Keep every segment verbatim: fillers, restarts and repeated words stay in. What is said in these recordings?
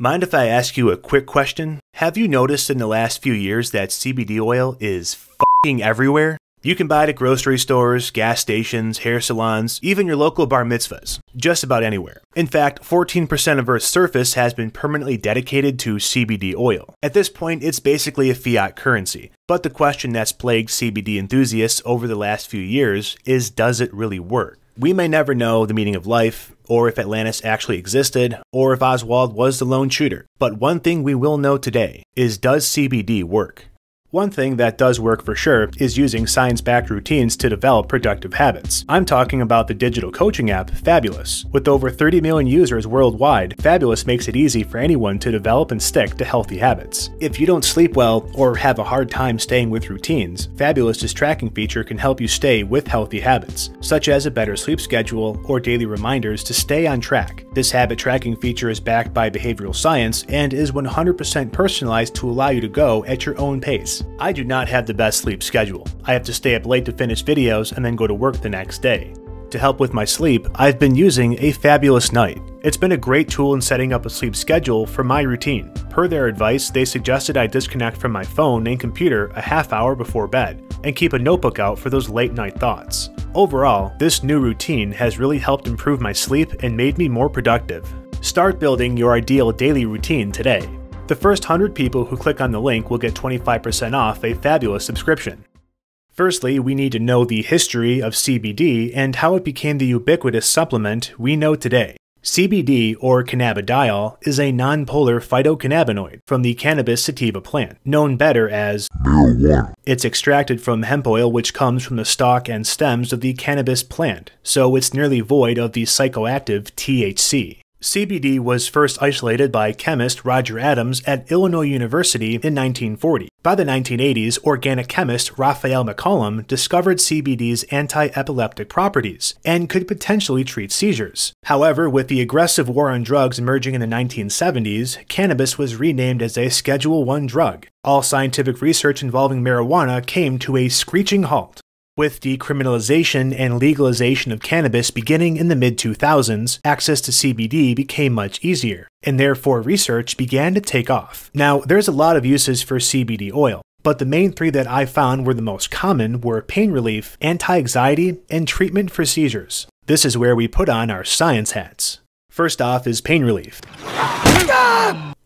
Mind if I ask you a quick question? Have you noticed in the last few years that C B D oil is f***ing everywhere? You can buy it at grocery stores, gas stations, hair salons, even your local bar mitzvahs. Just about anywhere. In fact, fourteen percent of Earth's surface has been permanently dedicated to C B D oil. At this point, it's basically a fiat currency. But the question that's plagued C B D enthusiasts over the last few years is, does it really work? We may never know the meaning of life, or if Atlantis actually existed, or if Oswald was the lone shooter. But one thing we will know today is, does C B D work? One thing that does work for sure is using science-backed routines to develop productive habits. I'm talking about the digital coaching app, Fabulous. With over thirty million users worldwide, Fabulous makes it easy for anyone to develop and stick to healthy habits. If you don't sleep well or have a hard time staying with routines, Fabulous's tracking feature can help you stay with healthy habits, such as a better sleep schedule or daily reminders to stay on track. This habit tracking feature is backed by behavioral science and is one hundred percent personalized to allow you to go at your own pace. I do not have the best sleep schedule. I have to stay up late to finish videos and then go to work the next day. To help with my sleep, I've been using a Fabulous Night. It's been a great tool in setting up a sleep schedule for my routine. Per their advice, they suggested I disconnect from my phone and computer a half hour before bed and keep a notebook out for those late night thoughts. Overall, this new routine has really helped improve my sleep and made me more productive. Start building your ideal daily routine today. The first one hundred people who click on the link will get twenty-five percent off a Fabulous subscription. Firstly, we need to know the history of C B D and how it became the ubiquitous supplement we know today. C B D, or cannabidiol, is a nonpolar phytocannabinoid from the cannabis sativa plant, known better as marijuana. It's extracted from hemp oil, which comes from the stalk and stems of the cannabis plant, so it's nearly void of the psychoactive T H C. C B D was first isolated by chemist Roger Adams at Illinois University in nineteen forty. By the nineteen eighties, organic chemist Raphael Mechoulam discovered C B D's anti-epileptic properties and could potentially treat seizures. However, with the aggressive war on drugs emerging in the nineteen seventies, cannabis was renamed as a Schedule one drug. All scientific research involving marijuana came to a screeching halt. With decriminalization and legalization of cannabis beginning in the mid two thousands, access to C B D became much easier, and therefore research began to take off. Now, there's a lot of uses for C B D oil, but the main three that I found were the most common were pain relief, anti-anxiety, and treatment for seizures. This is where we put on our science hats. First off is pain relief.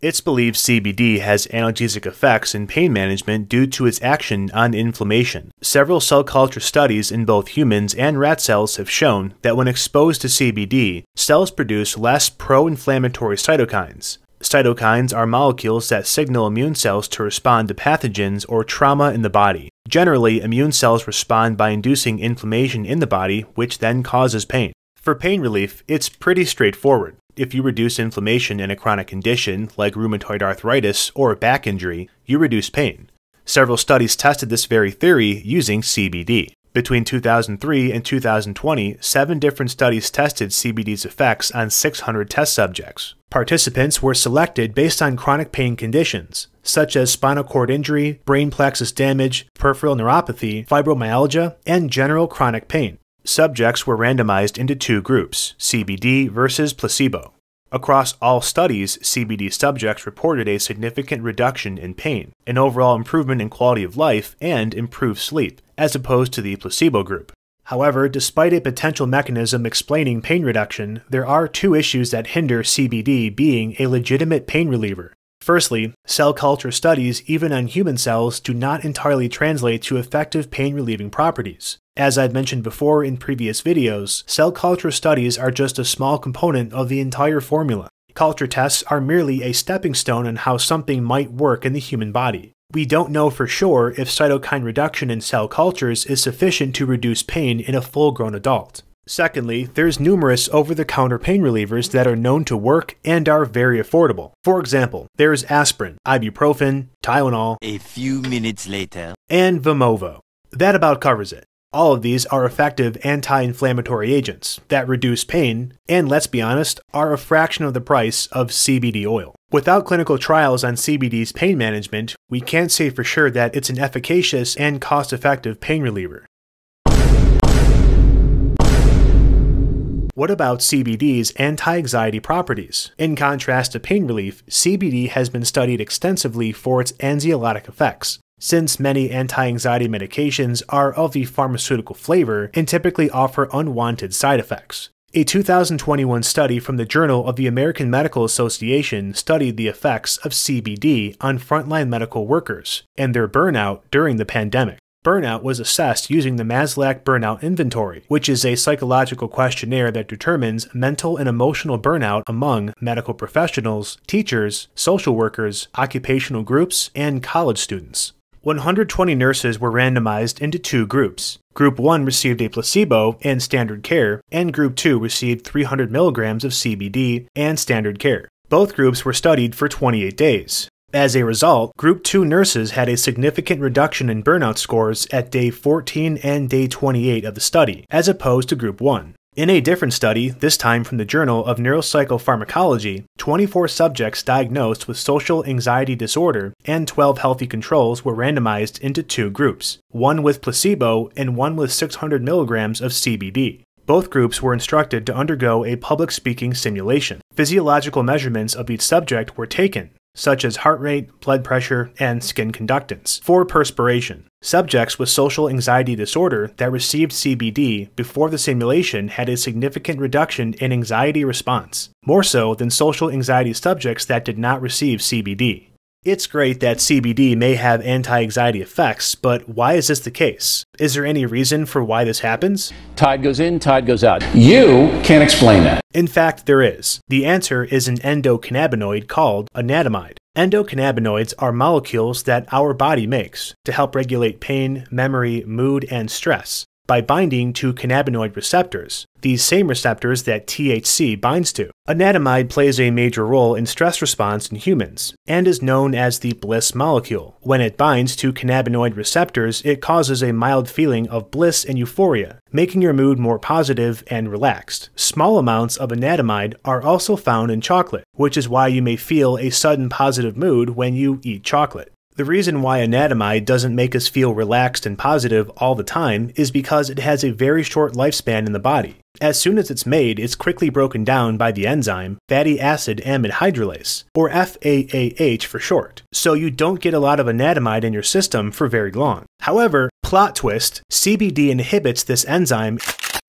It's believed C B D has analgesic effects in pain management due to its action on inflammation. Several cell culture studies in both humans and rat cells have shown that when exposed to C B D, cells produce less pro-inflammatory cytokines. Cytokines are molecules that signal immune cells to respond to pathogens or trauma in the body. Generally, immune cells respond by inducing inflammation in the body, which then causes pain. For pain relief, it's pretty straightforward. If you reduce inflammation in a chronic condition, like rheumatoid arthritis or a back injury, you reduce pain. Several studies tested this very theory using C B D. Between two thousand three and two thousand twenty, seven different studies tested C B D's effects on six hundred test subjects. Participants were selected based on chronic pain conditions, such as spinal cord injury, brain plexus damage, peripheral neuropathy, fibromyalgia, and general chronic pain. Subjects were randomized into two groups, C B D versus placebo. Across all studies, C B D subjects reported a significant reduction in pain, an overall improvement in quality of life, and improved sleep, as opposed to the placebo group. However, despite a potential mechanism explaining pain reduction, there are two issues that hinder C B D being a legitimate pain reliever. Firstly, cell culture studies, even on human cells, do not entirely translate to effective pain-relieving properties. As I've mentioned before in previous videos, cell culture studies are just a small component of the entire formula. Culture tests are merely a stepping stone on how something might work in the human body. We don't know for sure if cytokine reduction in cell cultures is sufficient to reduce pain in a full-grown adult. Secondly, there's numerous over-the-counter pain relievers that are known to work and are very affordable. For example, there's aspirin, ibuprofen, Tylenol, a few minutes later, and Vimovo. That about covers it. All of these are effective anti-inflammatory agents that reduce pain and, let's be honest, are a fraction of the price of C B D oil. Without clinical trials on C B D's pain management, we can't say for sure that it's an efficacious and cost-effective pain reliever. What about C B D's anti-anxiety properties? In contrast to pain relief, C B D has been studied extensively for its anxiolytic effects. Since many anti-anxiety medications are of the pharmaceutical flavor and typically offer unwanted side effects. A two thousand twenty-one study from the Journal of the American Medical Association studied the effects of C B D on frontline medical workers and their burnout during the pandemic. Burnout was assessed using the Maslach Burnout Inventory, which is a psychological questionnaire that determines mental and emotional burnout among medical professionals, teachers, social workers, occupational groups, and college students. one hundred twenty nurses were randomized into two groups. Group one received a placebo and standard care, and Group two received three hundred milligrams of C B D and standard care. Both groups were studied for twenty-eight days. As a result, Group two nurses had a significant reduction in burnout scores at day fourteen and day twenty-eight of the study, as opposed to Group one. In a different study, this time from the Journal of Neuropsychopharmacology, twenty-four subjects diagnosed with social anxiety disorder and twelve healthy controls were randomized into two groups, one with placebo and one with six hundred milligrams of C B D. Both groups were instructed to undergo a public speaking simulation. Physiological measurements of each subject were taken, such as heart rate, blood pressure, and skin conductance, for perspiration. Subjects with social anxiety disorder that received C B D before the simulation had a significant reduction in anxiety response, more so than social anxiety subjects that did not receive C B D. It's great that C B D may have anti-anxiety effects, but why is this the case? Is there any reason for why this happens? Tide goes in, tide goes out. You can't explain that. In fact, there is. The answer is an endocannabinoid called anatomide. Endocannabinoids are molecules that our body makes to help regulate pain, memory, mood, and stress by binding to cannabinoid receptors, these same receptors that T H C binds to. Anatomide plays a major role in stress response in humans, and is known as the bliss molecule. When it binds to cannabinoid receptors, it causes a mild feeling of bliss and euphoria, making your mood more positive and relaxed. Small amounts of anatomide are also found in chocolate, which is why you may feel a sudden positive mood when you eat chocolate. The reason why anatomide doesn't make us feel relaxed and positive all the time is because it has a very short lifespan in the body. As soon as it's made, it's quickly broken down by the enzyme fatty acid amide hydrolase, or F A A H for short, so you don't get a lot of anatomide in your system for very long. However, plot twist, C B D inhibits this enzyme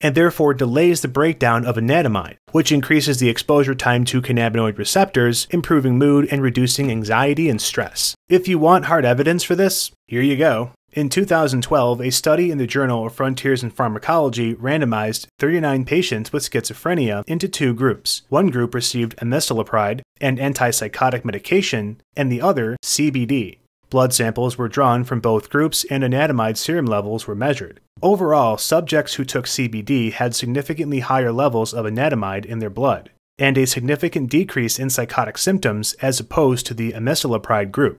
and therefore delays the breakdown of anatomide, which increases the exposure time to cannabinoid receptors, improving mood and reducing anxiety and stress. If you want hard evidence for this, here you go. In two thousand twelve, a study in the Journal of Frontiers in Pharmacology randomized thirty-nine patients with schizophrenia into two groups. One group received amisulpride, an antipsychotic medication, and the other C B D. Blood samples were drawn from both groups and anatomide serum levels were measured. Overall, subjects who took C B D had significantly higher levels of anatomide in their blood, and a significant decrease in psychotic symptoms as opposed to the amisulpride group.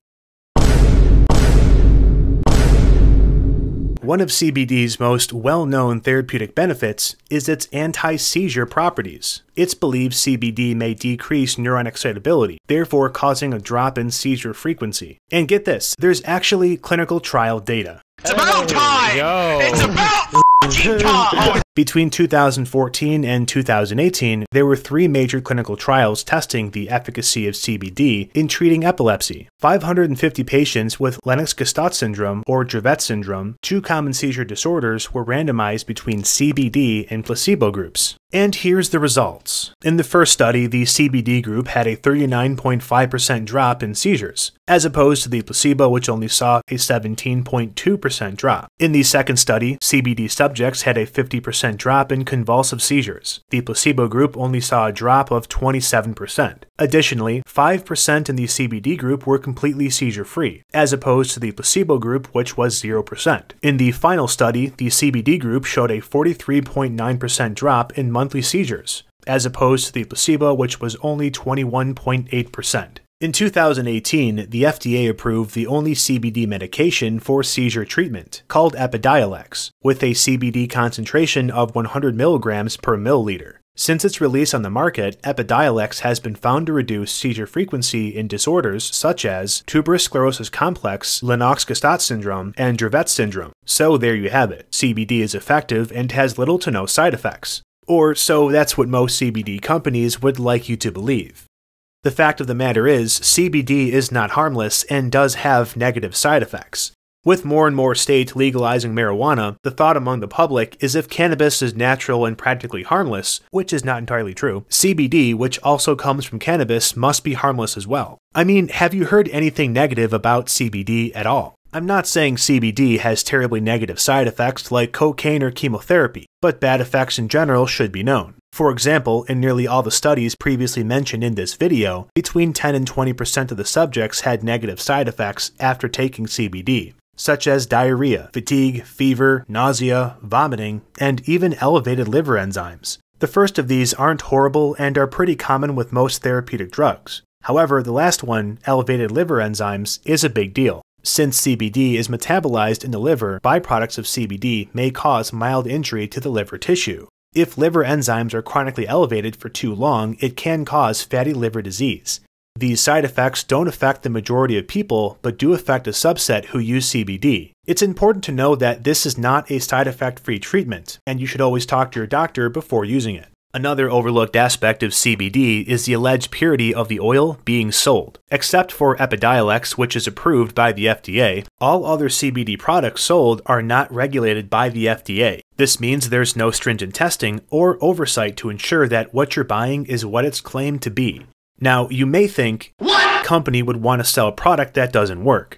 One of C B D's most well-known therapeutic benefits is its anti-seizure properties. It's believed C B D may decrease neuron excitability, therefore causing a drop in seizure frequency. And get this, there's actually clinical trial data. It's about time! Yo. It's about f***ing time! Between two thousand fourteen and two thousand eighteen, there were three major clinical trials testing the efficacy of C B D in treating epilepsy. five hundred fifty patients with Lennox-Gastaut syndrome or Dravet syndrome, two common seizure disorders, were randomized between C B D and placebo groups. And here's the results. In the first study, the C B D group had a thirty-nine point five percent drop in seizures, as opposed to the placebo, which only saw a seventeen point two percent drop. In the second study, C B D subjects had a fifty percent drop in convulsive seizures. The placebo group only saw a drop of twenty-seven percent. Additionally, five percent in the C B D group were completely seizure-free, as opposed to the placebo group, which was zero percent. In the final study, the C B D group showed a forty-three point nine percent drop in monthly seizures, as opposed to the placebo, which was only twenty-one point eight percent. In two thousand eighteen, the F D A approved the only C B D medication for seizure treatment, called Epidiolex, with a C B D concentration of one hundred milligrams per milliliter. Since its release on the market, Epidiolex has been found to reduce seizure frequency in disorders such as tuberous sclerosis complex, Lennox-Gastaut syndrome, and Dravet syndrome. So there you have it. C B D is effective and has little to no side effects. or so that's what most C B D companies would like you to believe. The fact of the matter is, C B D is not harmless and does have negative side effects. With more and more states legalizing marijuana, the thought among the public is if cannabis is natural and practically harmless, which is not entirely true, C B D, which also comes from cannabis, must be harmless as well. I mean, have you heard anything negative about C B D at all? I'm not saying C B D has terribly negative side effects like cocaine or chemotherapy, but bad effects in general should be known. For example, in nearly all the studies previously mentioned in this video, between ten and twenty percent of the subjects had negative side effects after taking C B D, such as diarrhea, fatigue, fever, nausea, vomiting, and even elevated liver enzymes. The first of these aren't horrible and are pretty common with most therapeutic drugs. However, the last one, elevated liver enzymes, is a big deal. Since C B D is metabolized in the liver, byproducts of C B D may cause mild injury to the liver tissue. If liver enzymes are chronically elevated for too long, it can cause fatty liver disease. These side effects don't affect the majority of people, but do affect a subset who use C B D. It's important to know that this is not a side effect-free treatment, and you should always talk to your doctor before using it. Another overlooked aspect of C B D is the alleged purity of the oil being sold. Except for Epidiolex, which is approved by the F D A, all other C B D products sold are not regulated by the F D A. This means there's no stringent testing or oversight to ensure that what you're buying is what it's claimed to be. Now, you may think, what company would want to sell a product that doesn't work?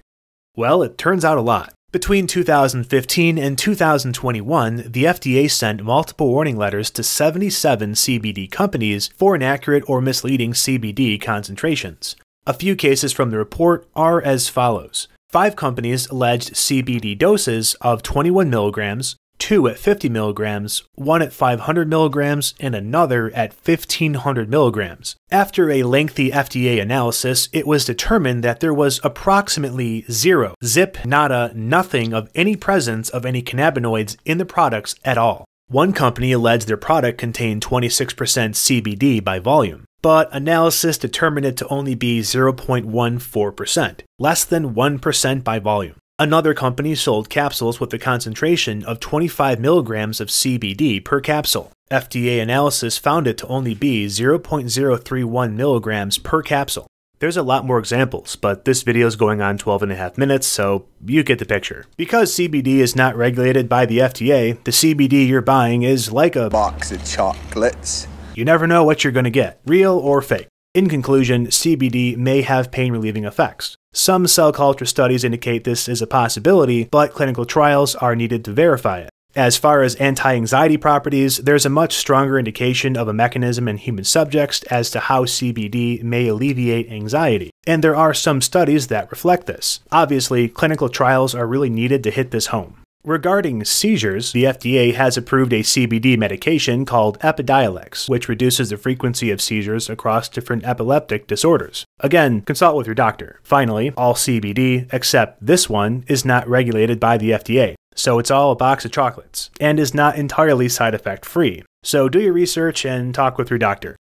Well, it turns out a lot. Between two thousand fifteen and two thousand twenty-one, the F D A sent multiple warning letters to seventy-seven C B D companies for inaccurate or misleading C B D concentrations. A few cases from the report are as follows. Five companies alleged C B D doses of twenty-one milligrams, two at fifty milligrams, one at five hundred milligrams, and another at fifteen hundred milligrams. After a lengthy F D A analysis, it was determined that there was approximately zero, zip, nada, nothing of any presence of any cannabinoids in the products at all. One company alleged their product contained twenty-six percent C B D by volume, but analysis determined it to only be zero point one four percent, less than one percent by volume. Another company sold capsules with a concentration of twenty-five milligrams of C B D per capsule. F D A analysis found it to only be zero point zero three one milligrams per capsule. There's a lot more examples, but this video is going on twelve and a half minutes, so you get the picture. Because C B D is not regulated by the F D A, the C B D you're buying is like a box of chocolates. You never know what you're going to get, real or fake. In conclusion, C B D may have pain-relieving effects. Some cell culture studies indicate this is a possibility, but clinical trials are needed to verify it. As far as anti-anxiety properties, there's a much stronger indication of a mechanism in human subjects as to how C B D may alleviate anxiety, and there are some studies that reflect this. Obviously, clinical trials are really needed to hit this home. Regarding seizures, the F D A has approved a C B D medication called Epidiolex, which reduces the frequency of seizures across different epileptic disorders. Again, consult with your doctor. Finally, all C B D, except this one, is not regulated by the F D A, so it's all a box of chocolates, and is not entirely side effect free. So do your research and talk with your doctor.